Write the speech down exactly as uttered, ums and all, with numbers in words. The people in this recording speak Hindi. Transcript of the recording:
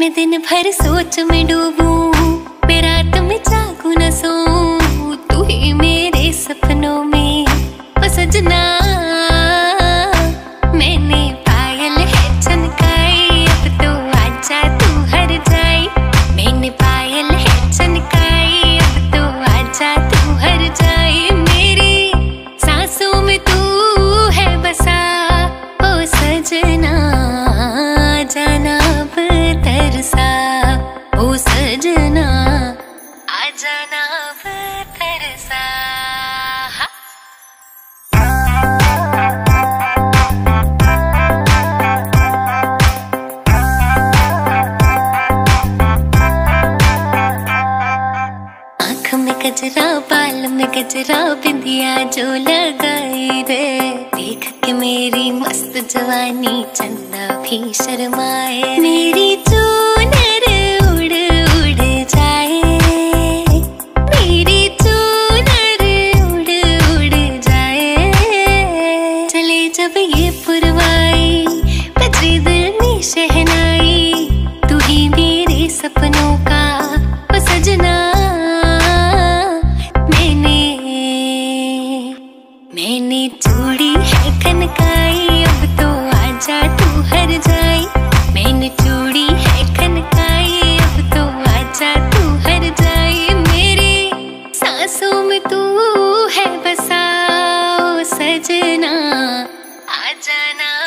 मैं दिन भर सोच में डूबूं, मैं रात में जागूं न सोऊं, तू ही मेरे सपनों में ओ सजना। मैंने पायल है चनकाई, अब तो आजा तू हर जाए। मैंने पायल है चनकाई, अब तो आजा तू हर जाए। मेरी सांसों में तू है बसा ओ सजना, जाना तरसा ओ सजना, आ जाना तरसा। आँख में गजरा, बाल में गजरा, बिंदिया जो लगाई रे, देख के मेरी मस्त जवानी चंदा भी शर्माए। मेरी चूनर उड़ उड़ जाए, मेरी चूनर उड़ उड़ जाए। चले जब ये पुरवाई बजरी दिल में शहनाई, तू ही मेरे सपनों का ओ सजना। मैंने चूड़ी है खनकाई, अब तो आजा तू हर जाए। मैंने चूड़ी है खनकाई, अब तो आजा तू हर जाए। मेरे सांसों में तू है बसा ओ सजना, आ जाना।